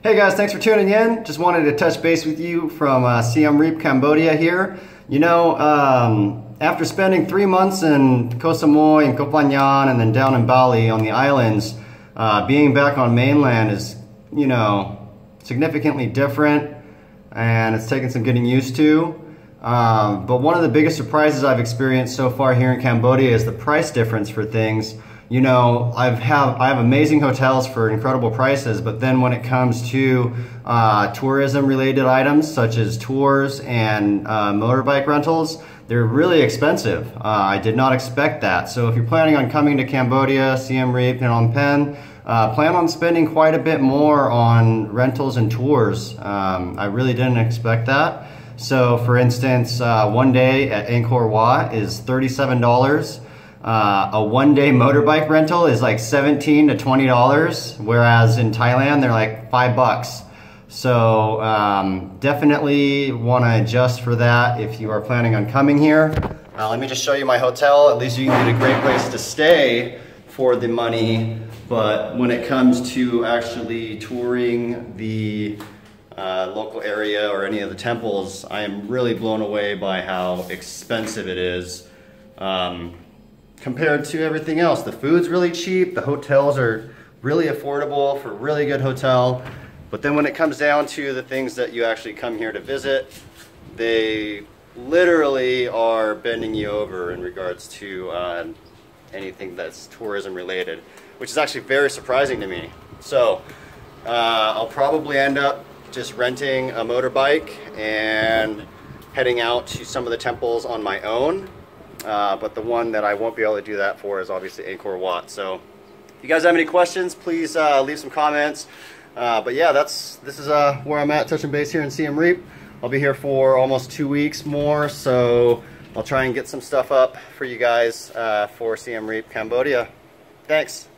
Hey guys, thanks for tuning in. Just wanted to touch base with you from Siem Reap, Cambodia here. You know, after spending 3 months in Koh Samui and Koh Phangan and then down in Bali on the islands, being back on mainland is, you know, significantly different and it's taken some getting used to. But one of the biggest surprises I've experienced so far here in Cambodia is the price difference for things. You know, I have amazing hotels for incredible prices, but then when it comes to tourism-related items such as tours and motorbike rentals, they're really expensive. I did not expect that. So if you're planning on coming to Cambodia, Siem Reap, Phnom Penh, plan on spending quite a bit more on rentals and tours. I really didn't expect that. So for instance, one day at Angkor Wat is $37. A one-day motorbike rental is like $17 to $20, whereas in Thailand they're like $5. So definitely want to adjust for that if you are planning on coming here. Let me just show you my hotel. At least you can get a great place to stay for the money, but when it comes to actually touring the local area or any of the temples, I am really blown away by how expensive it is. Compared to everything else. The food's really cheap, the hotels are really affordable for a really good hotel, but then when it comes down to the things that you actually come here to visit, they literally are bending you over in regards to anything that's tourism related, which is actually very surprising to me. So I'll probably end up just renting a motorbike and heading out to some of the temples on my own. But the one that I won't be able to do that for is obviously Angkor Wat. So if you guys have any questions, please leave some comments. But yeah, this is where I'm at, touching base here in Siem Reap. I'll be here for almost 2 weeks more, so I'll try and get some stuff up for you guys for Siem Reap, Cambodia. Thanks.